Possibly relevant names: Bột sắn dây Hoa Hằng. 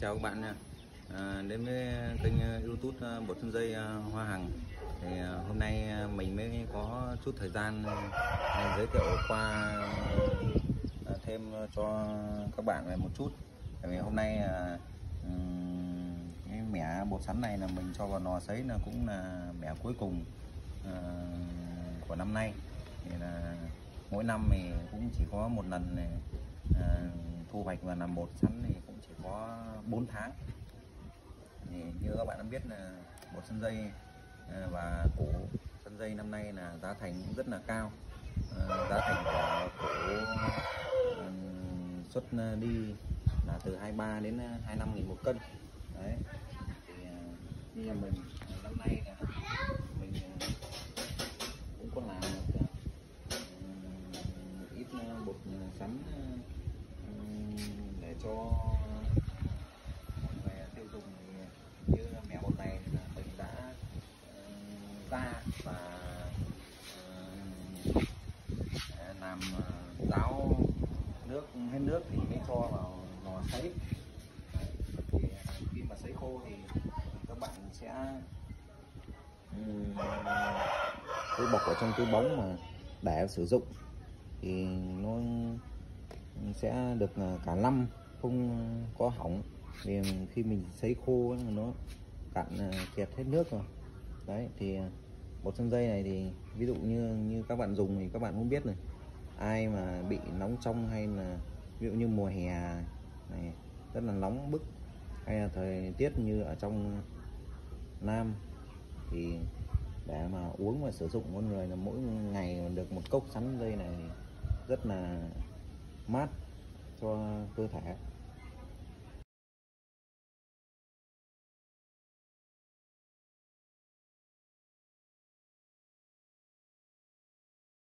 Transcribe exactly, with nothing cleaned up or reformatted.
chào các bạn nha. À, đến với kênh YouTube Bột Sắn Dây Hoa Hằng. Thì hôm nay mình mới có chút thời gian giới thiệu qua thêm cho các bạn về một chút. Tại vì hôm nay cái mẻ bột sắn này là mình cho vào nò sấy, là cũng là mẻ cuối cùng của năm nay. Thì là mỗi năm thì cũng chỉ có một lần này, à, thu hoạch và làm bột sắn thì cũng chỉ có bốn tháng. Thì như các bạn đã biết là bột sắn dây và củ sắn dây năm nay là giá thành cũng rất là cao. À, giá thành của củ um, xuất đi là từ hai mươi ba đến hai mươi lăm nghìn một cân. Đấy. Thì như mình năm nay là mình cũng có làm được một ít bột sắn để cho mọi người tiêu dùng. Như mẻ bột này là mình đã ra và làm ráo nước hết nước thì mới cho vào lò sấy. Khi mà sấy khô thì các bạn sẽ cái bọc ở trong túi bóng mà để sử dụng thì nó sẽ được cả năm không có hỏng. Thì khi mình sấy khô nó cạn kiệt hết nước rồi. Đấy, thì bột sắn dây này thì ví dụ như như các bạn dùng thì các bạn cũng biết rồi. Ai mà bị nóng trong hay là ví dụ như mùa hè này rất là nóng bức, hay là thời tiết như ở trong Nam thì để mà uống và sử dụng con người là mỗi ngày được một cốc sắn dây này rất là mát cho cơ thể.